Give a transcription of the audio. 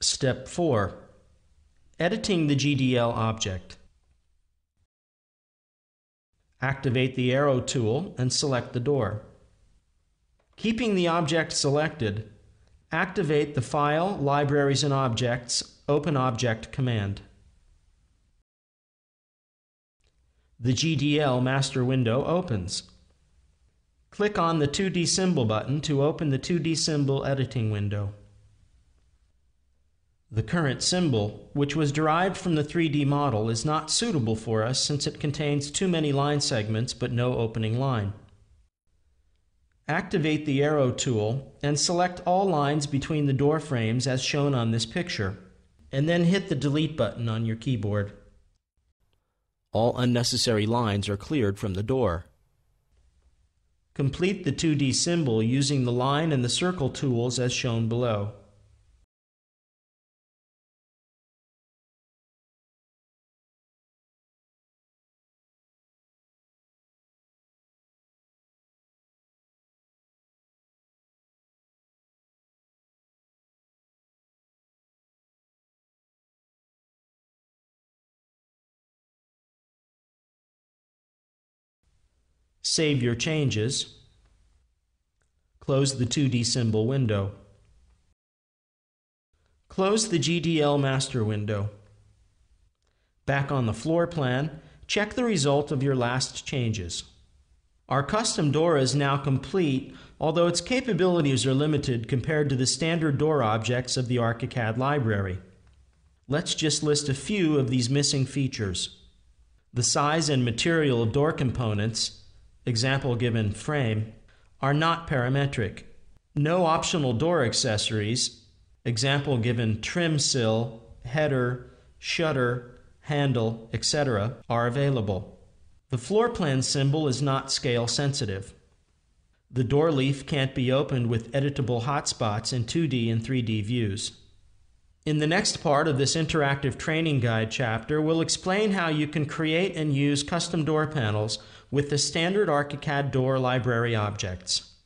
Step 4. Editing the GDL object. Activate the arrow tool and select the door. Keeping the object selected, activate the File, Libraries and Objects, Open Object command. The GDL master window opens. Click on the 2D symbol button to open the 2D symbol editing window. The current symbol, which was derived from the 3D model, is not suitable for us since it contains too many line segments but no opening line. Activate the arrow tool and select all lines between the door frames as shown on this picture, and then hit the delete button on your keyboard. All unnecessary lines are cleared from the door. Complete the 2D symbol using the line and the circle tools as shown below. Save your changes. Close the 2D symbol window. Close the GDL master window. Back on the floor plan, check the result of your last changes. Our custom door is now complete, although its capabilities are limited compared to the standard door objects of the ArchiCAD library. Let's just list a few of these missing features. The size and material of door components, example given frame, are not parametric. No optional door accessories, example given trim sill, header, shutter, handle, etc., are available. The floor plan symbol is not scale sensitive. The door leaf can't be opened with editable hotspots in 2D and 3D views. In the next part of this interactive training guide chapter, we'll explain how you can create and use custom door panels with the standard ArchiCAD door library objects.